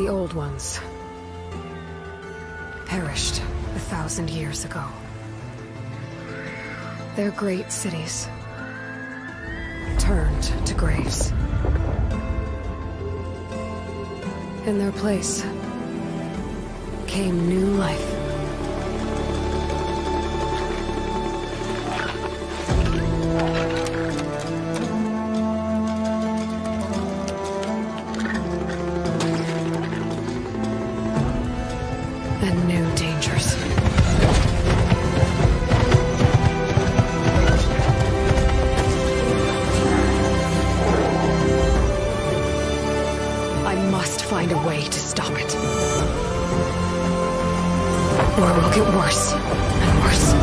The old ones. Perished 1,000 years ago. Their great cities turned to graves. In their place came new life. Find a way to stop it. Or it will get worse and worse.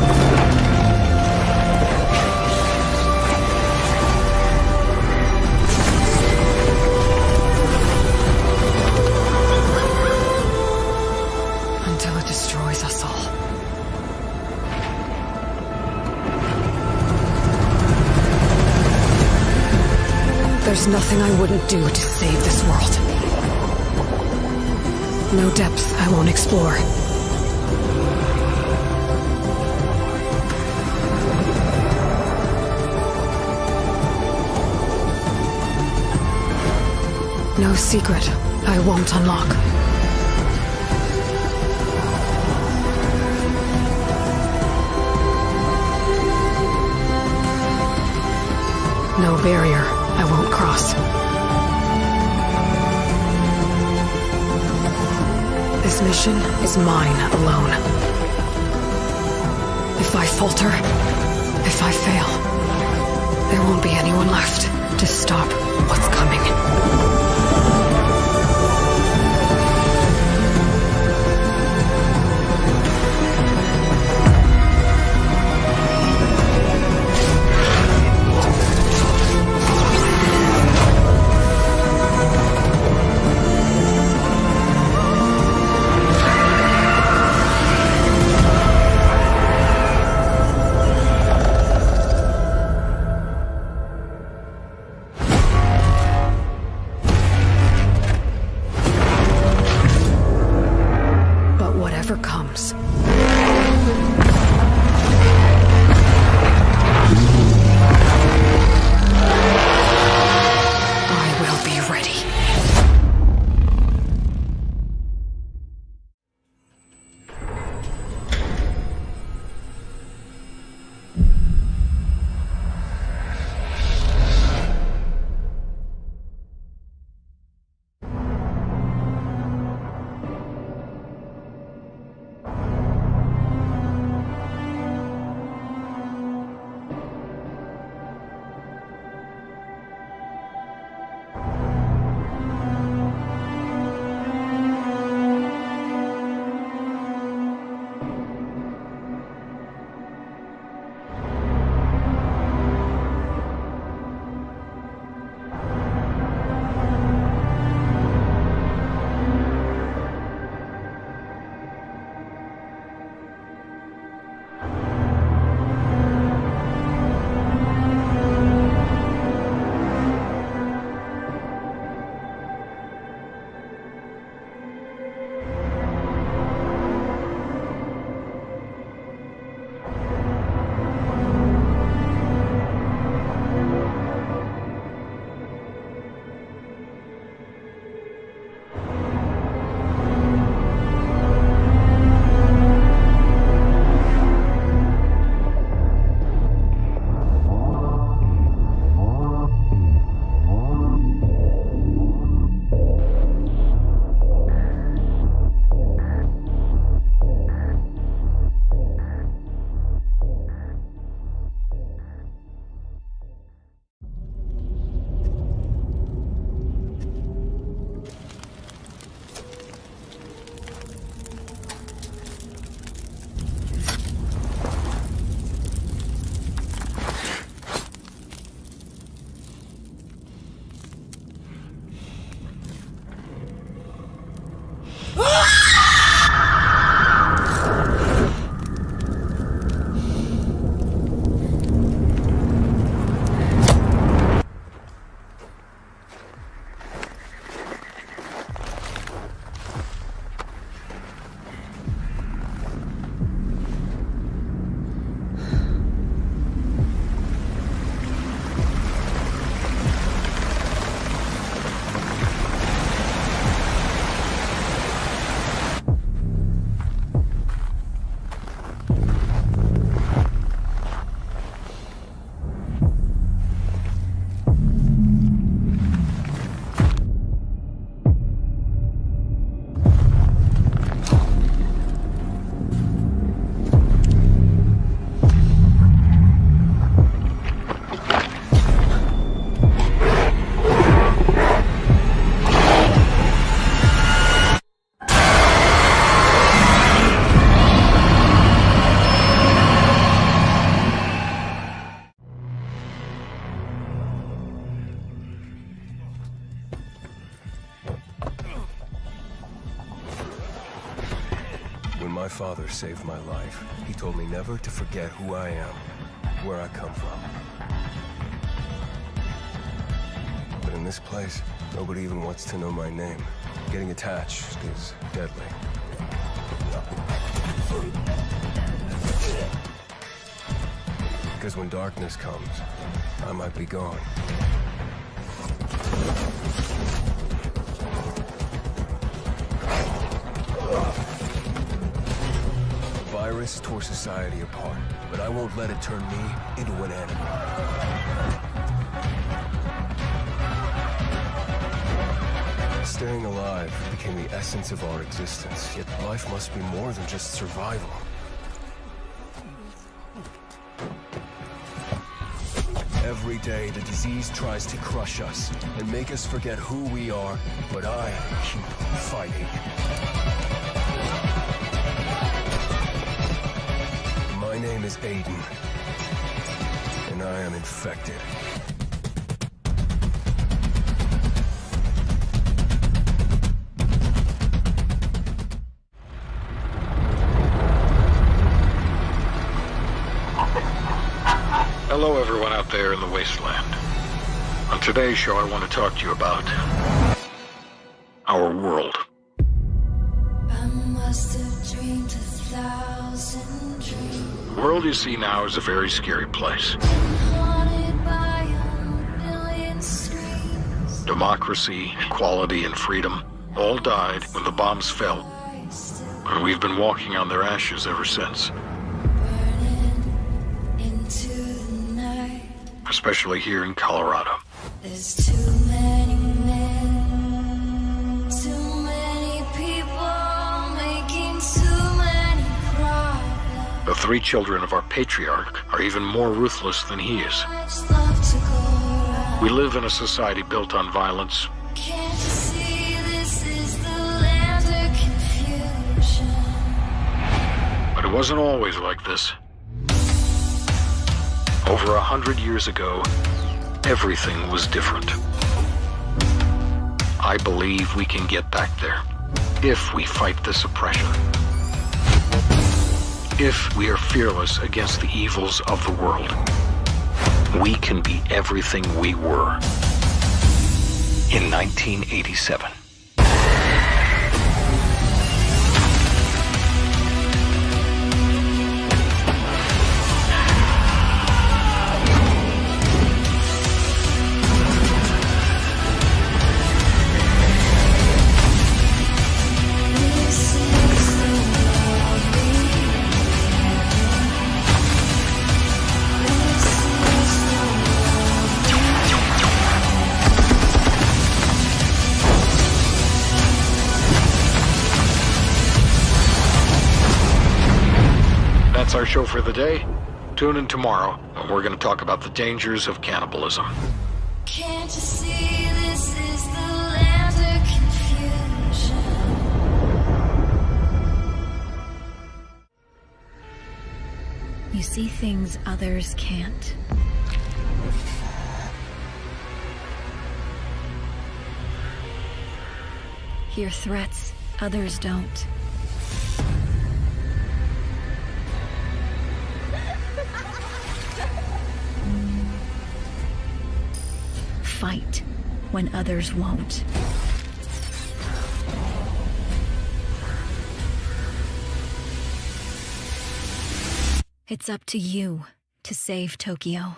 There's nothing I wouldn't do to save this world. No depth I won't explore. No secret I won't unlock. No barrier I won't cross. This mission is mine alone. If I falter, if I fail, there won't be anyone left to stop what's coming. Whatever comes, I will be ready. my father saved my life, he told me never to forget who I am, where I come from. But in this place, nobody even wants to know my name. Getting attached is deadly. Because when darkness comes, I might be gone. The virus tore society apart, but I won't let it turn me into an animal. Staying alive became the essence of our existence, yet life must be more than just survival. Every day, the disease tries to crush us and make us forget who we are, but I keep fighting. My name is Aiden, and I am infected. Hello everyone out there in the wasteland. On today's show, I want to talk to you about our world. I must have dreamed 1,000 dreams. The world you see now is a very scary place. Haunted by a million screams. Democracy, equality, and freedom all died when the bombs fell. And we've been walking on their ashes ever since. Burning into the night. Especially here in Colorado. There's too many men, too many people making too much. The three children of our patriarch are even more ruthless than he is. We live in a society built on violence. Can't you see this is the land of confusion? But it wasn't always like this. Over 100 years ago, everything was different. I believe we can get back there if we fight this oppression. If we are fearless against the evils of the world, we can be everything we were in 1987. That's our show for the day. Tune in tomorrow, and we're going to talk about the dangers of cannibalism. Can't you see this is the land of confusion? You see things others can't. Hear threats others don't. Fight when others won't. It's up to you to save Tokyo.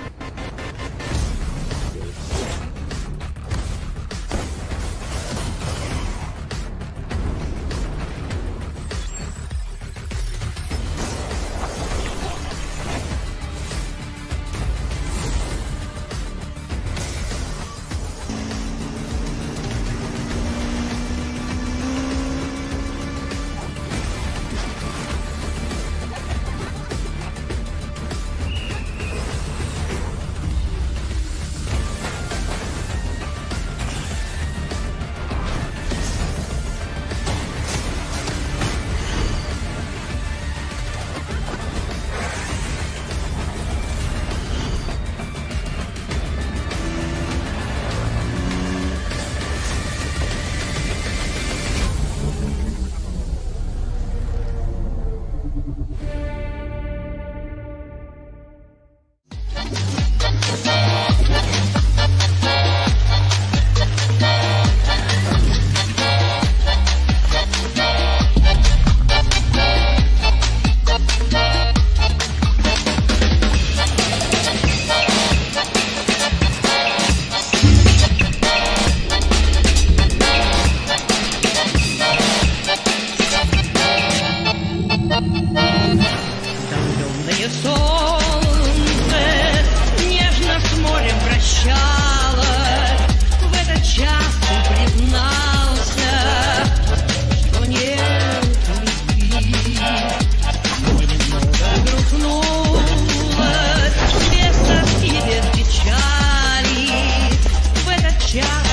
Нежное солнце нежно с морем прощало. В этот час он признался, что нет любви. Грухнуло без тоски, без печали. В этот час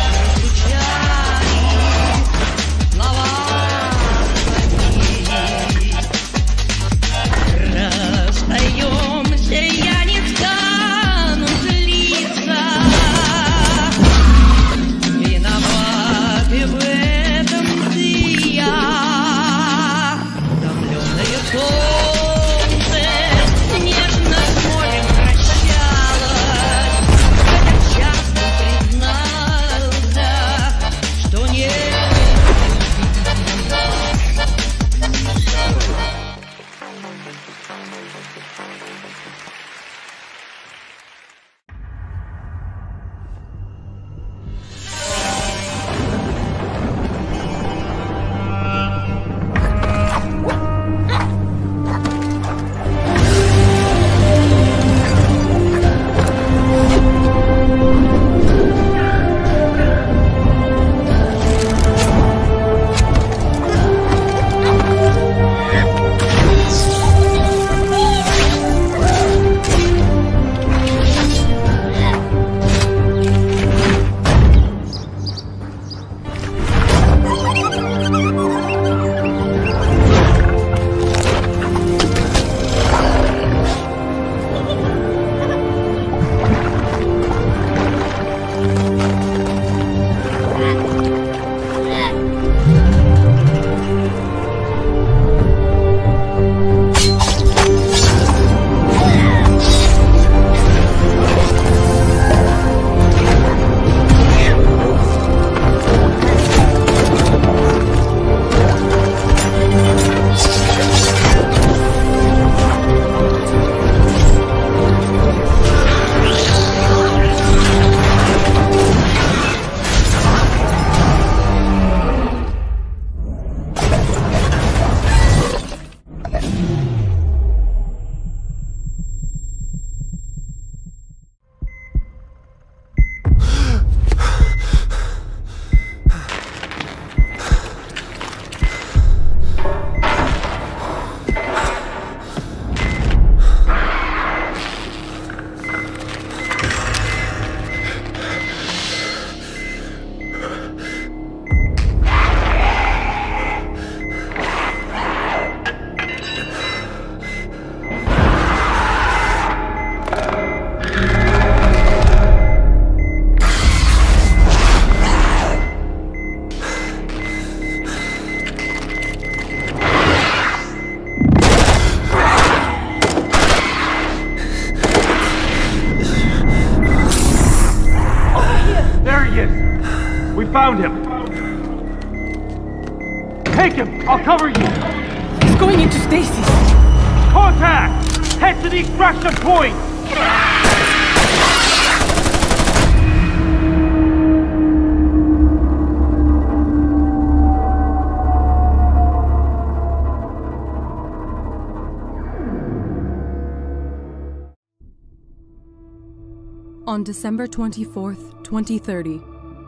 On December 24th, 2030,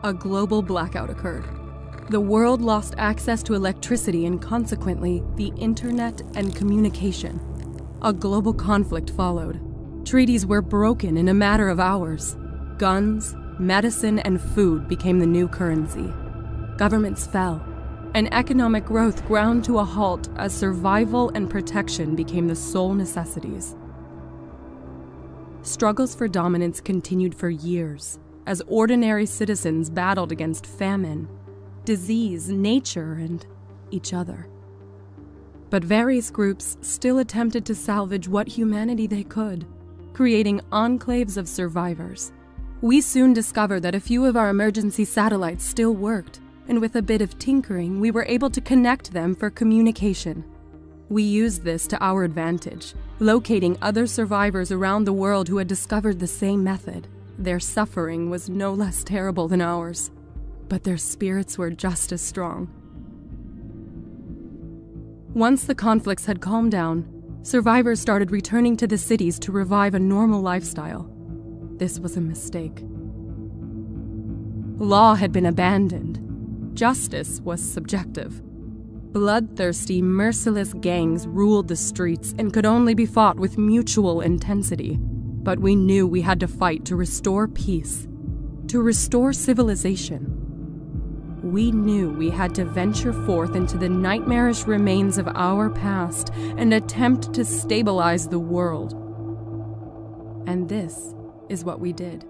a global blackout occurred. The world lost access to electricity and consequently, the internet and communication. A global conflict followed. Treaties were broken in a matter of hours. Guns, medicine, and food became the new currency. Governments fell, and economic growth ground to a halt as survival and protection became the sole necessities. Struggles for dominance continued for years, as ordinary citizens battled against famine, disease, nature, and each other. But various groups still attempted to salvage what humanity they could, creating enclaves of survivors. We soon discovered that a few of our emergency satellites still worked, and with a bit of tinkering, we were able to connect them for communication. We used this to our advantage, locating other survivors around the world who had discovered the same method. Their suffering was no less terrible than ours, but their spirits were just as strong. Once the conflicts had calmed down, Survivors started returning to the cities to revive a normal lifestyle. This was a mistake. Law had been abandoned. Justice was subjective. Bloodthirsty, merciless gangs ruled the streets and could only be fought with mutual intensity. But we knew we had to fight to restore peace, to restore civilization. We knew we had to venture forth into the nightmarish remains of our past and attempt to stabilize the world. And this is what we did.